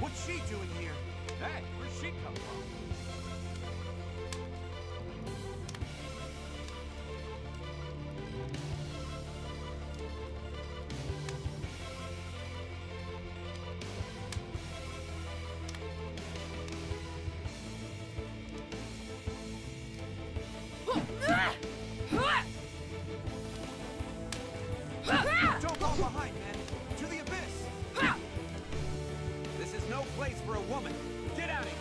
What's she doing here? Hey, where'd she come from? Don't fall behind, man. To the abyss. This is no place for a woman. Get out of here.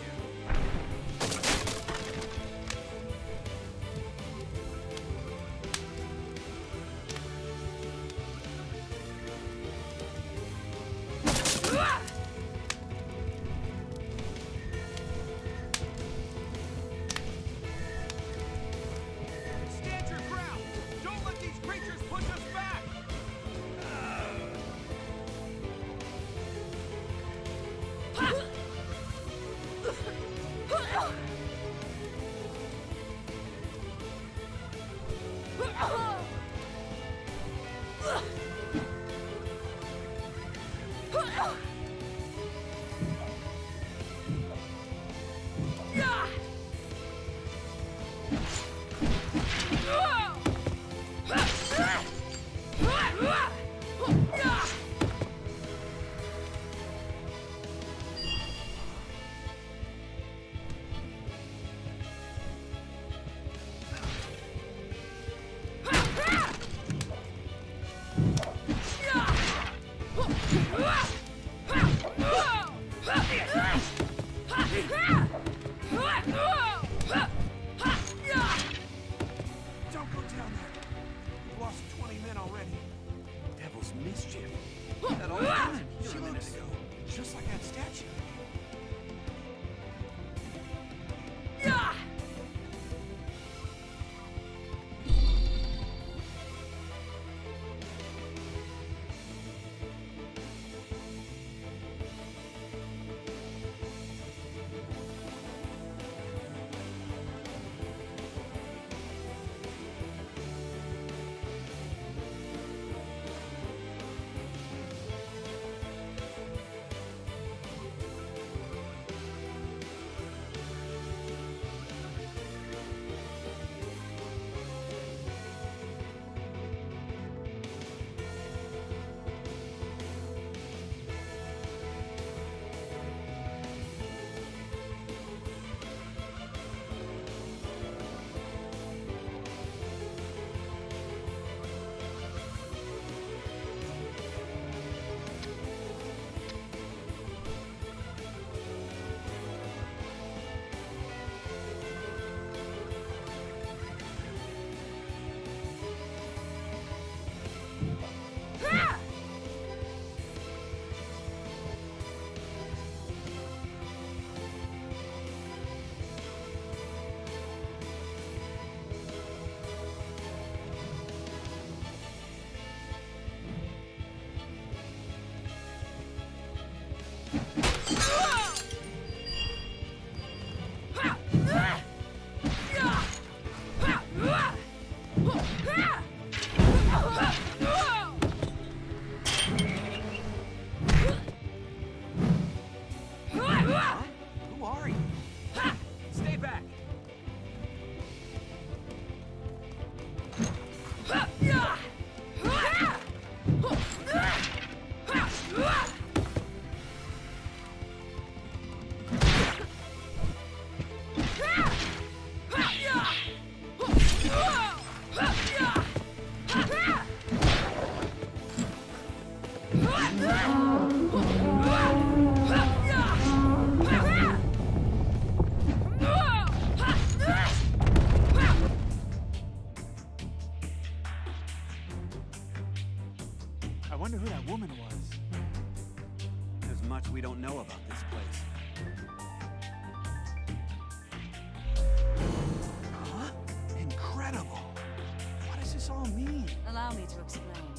Allow me to explain.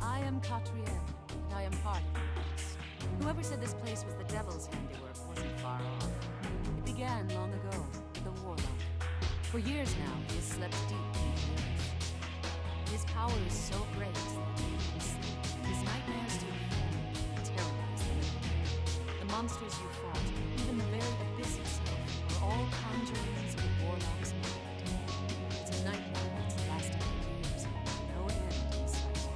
I am Katrien, and I am part of the place. Whoever said this place was the devil's handiwork wasn't far off. It began long ago with the warlock. For years now, he has slept deep in the earth. His power is so great that he can sleep. His nightmares do terrorize the living. monsters you fought, even the very abyss itself, were all conjurings and warlocks made. It's a nightmare that's lasted for years, no end in sight.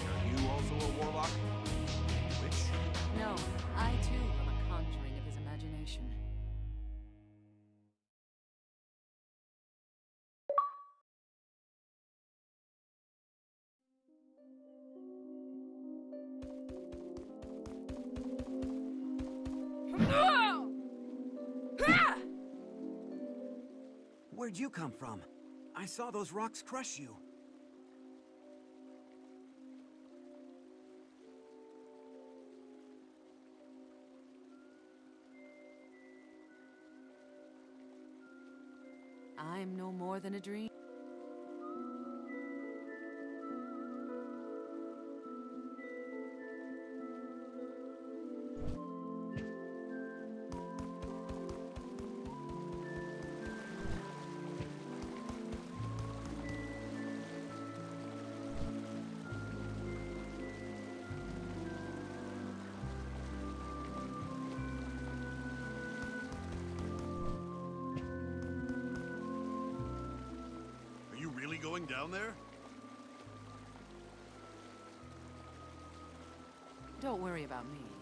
Are you also a warlock? Witch? No, I too am a conjuring of his imagination. Where'd you come from? I saw those rocks crush you. I'm no more than a dream. Going down there? Don't worry about me.